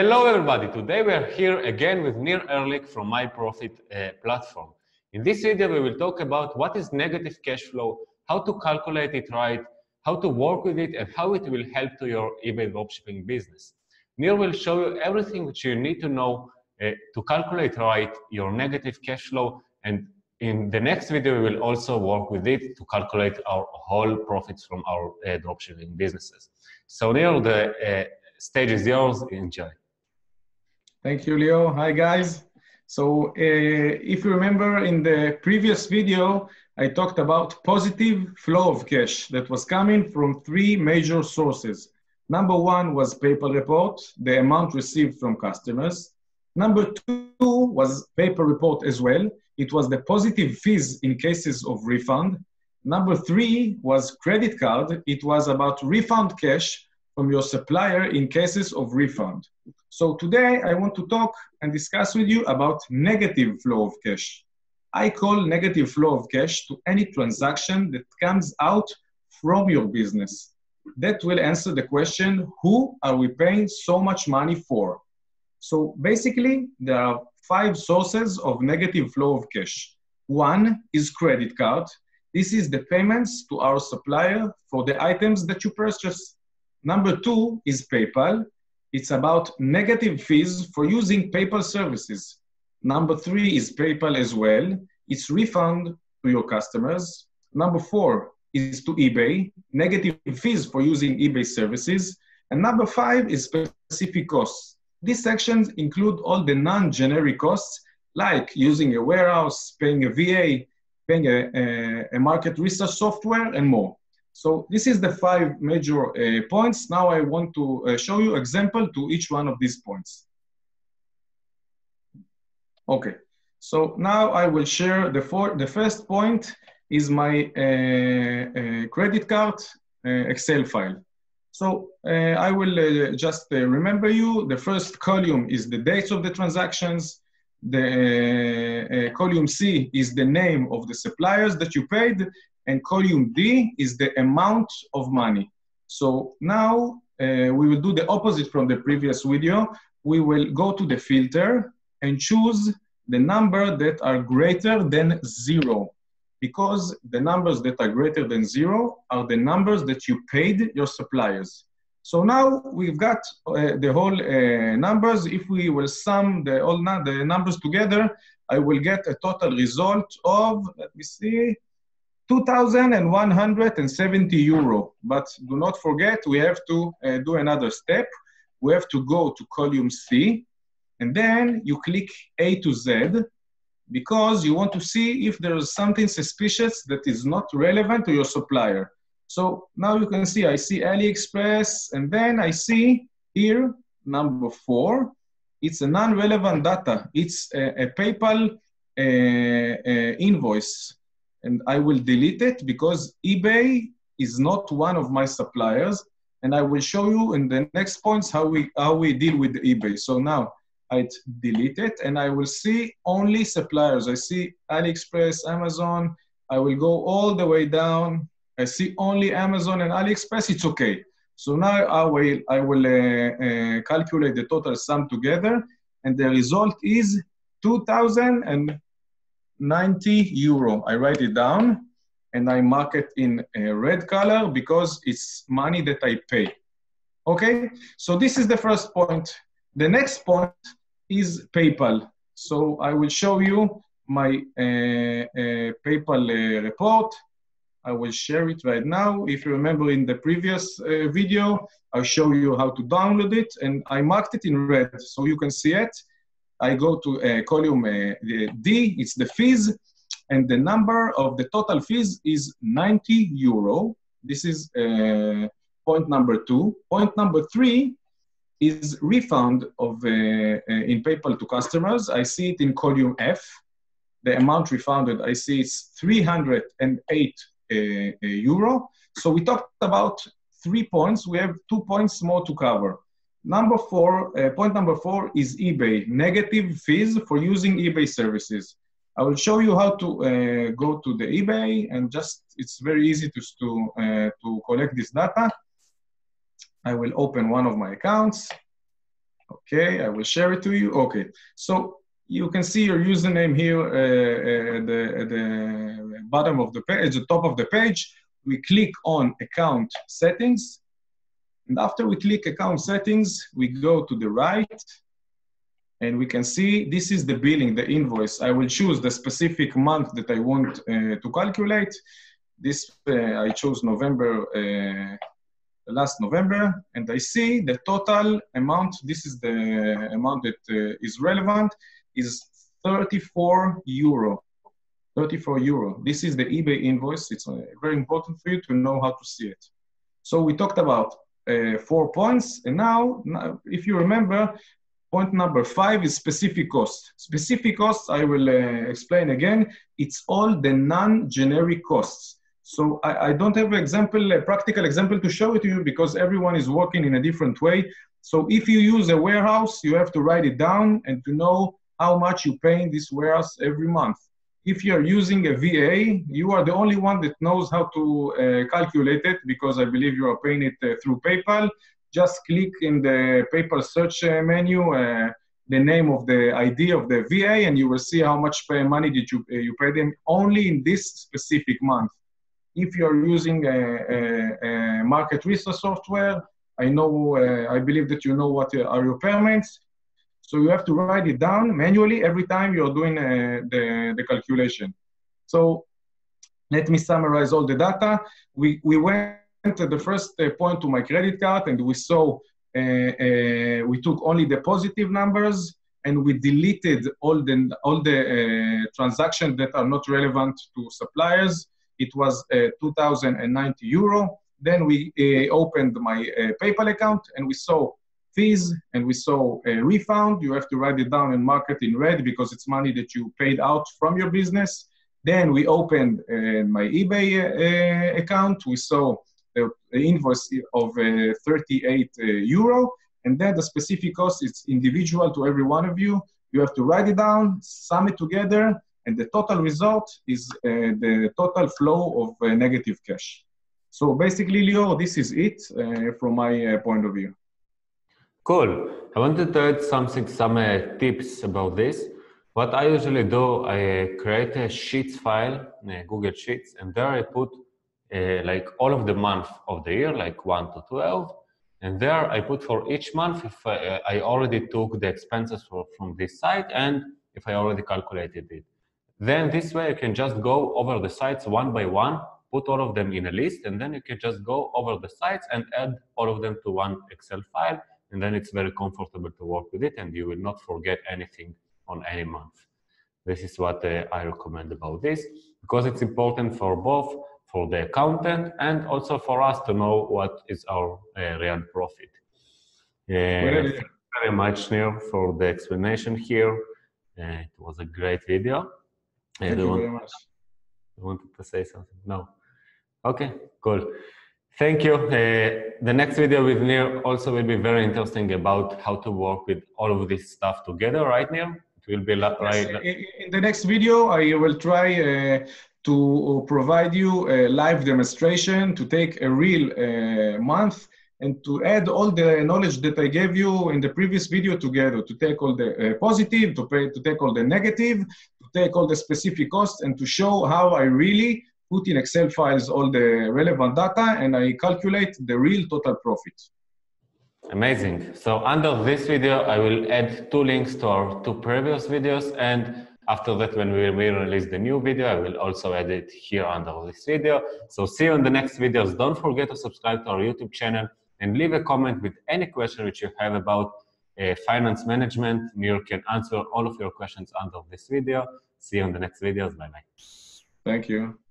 Hello everybody, today we are here again with Nir Erlich from MyProfit platform. In this video we will talk about what is negative cash flow, how to calculate it right, how to work with it and how it will help to your eBay dropshipping business. Nir will show you everything which you need to know to calculate right your negative cash flow, and in the next video we will also work with it to calculate our whole profits from our dropshipping businesses. So Nir, the stage is yours, enjoy. Thank you, Leo. Hi, guys. So if you remember in the previous video, I talked about positive flow of cash that was coming from three major sources. Number one was PayPal report, the amount received from customers. Number two was PayPal report as well. It was the positive fees in cases of refund. Number three was credit card. It was about refund cash from your supplier in cases of refund. So today I want to talk and discuss with you about negative flow of cash. I call negative flow of cash to any transaction that comes out from your business. That will answer the question, who are we paying so much money for? So basically, there are five sources of negative flow of cash. One is credit card. This is the payments to our supplier for the items that you purchase. Number two is PayPal. It's about negative fees for using PayPal services. Number three is PayPal as well. It's refund to your customers. Number four is to eBay, negative fees for using eBay services. And number five is specific costs. These sections include all the non-generic costs, like using a warehouse, paying a VA, paying a market research software, and more. So this is the five major points. Now I want to show you example to each one of these points. Okay, so now I will share the first point is my credit card Excel file. So I will just remember you, the first column is the dates of the transactions. The column C is the name of the suppliers that you paid, and column D is the amount of money. So now we will do the opposite from the previous video. We will go to the filter and choose the number that are greater than zero, because the numbers that are greater than zero are the numbers that you paid your suppliers. So now we've got the whole numbers. If we will sum all the numbers together, I will get a total result of, let me see, 2,170 euro, but do not forget we have to do another step. We have to go to column C and then you click A to Z because you want to see if there is something suspicious that is not relevant to your supplier. So now you can see, I see AliExpress and then I see here number four, it's a non-relevant data. It's a PayPal invoice. And I will delete it because eBay is not one of my suppliers. And I will show you in the next points how we deal with eBay. So now I delete it and I will see only suppliers. I see AliExpress, Amazon. I will go all the way down. I see only Amazon and AliExpress, it's okay. So now I will calculate the total sum together and the result is 2,090 euro. I write it down and I mark it in a red color because it's money that I pay. Okay, so this is the first point. The next point is PayPal. So I will show you my PayPal report. I will share it right now. If you remember in the previous video, I'll show you how to download it and I marked it in red so you can see it. I go to column D, it's the fees, and the number of the total fees is 90 euro. This is point number two. Point number three is refund of in PayPal to customers. I see it in column F. The amount refunded, I see it's 308 euro. So we talked about 3 points. We have 2 points more to cover. Number four, point number four is eBay, negative fees for using eBay services. I will show you how to go to the eBay and just, it's very easy to collect this data. I will open one of my accounts. Okay, I will share it to you. Okay, so you can see your username here at the bottom of the page, at the top of the page. We click on account settings. And after we click account settings, we go to the right and we can see this is the billing, the invoice. I will choose the specific month that I want to calculate. This, I chose November, last November, and I see the total amount. This is the amount that is relevant, is 34 euro. 34 euro. This is the eBay invoice. It's very important for you to know how to see it. So we talked about 4 points, and now if you remember, point number 5 is specific cost. Specific costs, I will explain again, it's all the non-generic costs. So I don't have an example, a practical example to show it to you because everyone is working in a different way. So if you use a warehouse, you have to write it down and to know how much you pay in this warehouse every month. If you're using a VA, you are the only one that knows how to calculate it because I believe you are paying it through PayPal. Just click in the PayPal search menu, the name of the ID of the VA, and you will see how much money did you pay them only in this specific month. If you are using a market research software, I know, I believe that you know what are your payments. So you have to write it down manually every time you're doing the calculation. So let me summarize all the data. We went to the first point to my credit card, and we saw, we took only the positive numbers, and we deleted all the transactions that are not relevant to suppliers. It was 2,090 euro. Then we opened my PayPal account, and we saw fees, and we saw a refund. You have to write it down and mark it in red because it's money that you paid out from your business. Then we opened my eBay account. We saw the invoice of 38 euro, and then the specific cost is individual to every one of you. You have to write it down, sum it together, and the total result is the total flow of negative cash. So basically, Leo, this is it from my point of view. Cool. I wanted to add some tips about this. What I usually do, I create a Sheets file, Google Sheets, and there I put like all of the month of the year, like 1 to 12. And there I put for each month if I already took the expenses from this site and if I already calculated it. Then this way you can just go over the sites one by one, put all of them in a list, and then you can just go over the sites and add all of them to one Excel file, and then it's very comfortable to work with it and you will not forget anything on any month. This is what I recommend about this, because it's important for both, for the accountant and also for us to know what is our real profit. Thank you very much, Nir, for the explanation here. It was a great video. Thank you very much. I wanted to say something. No. Okay, cool. Thank you. The next video with Nir also will be very interesting about how to work with all of this stuff together, right, Nir? It will be right. In the next video, I will try to provide you a live demonstration to take a real month and to add all the knowledge that I gave you in the previous video together, to take all the positive, to take all the negative, to take all the specific costs, and to show how I really put in Excel files all the relevant data and I calculate the real total profit. Amazing. So under this video, I will add 2 links to our 2 previous videos, and after that, when we will release the new video, I will also add it here under this video. So see you in the next videos. Don't forget to subscribe to our YouTube channel and leave a comment with any question which you have about finance management. Nir can answer all of your questions under this video. See you in the next videos. Bye-bye. Thank you.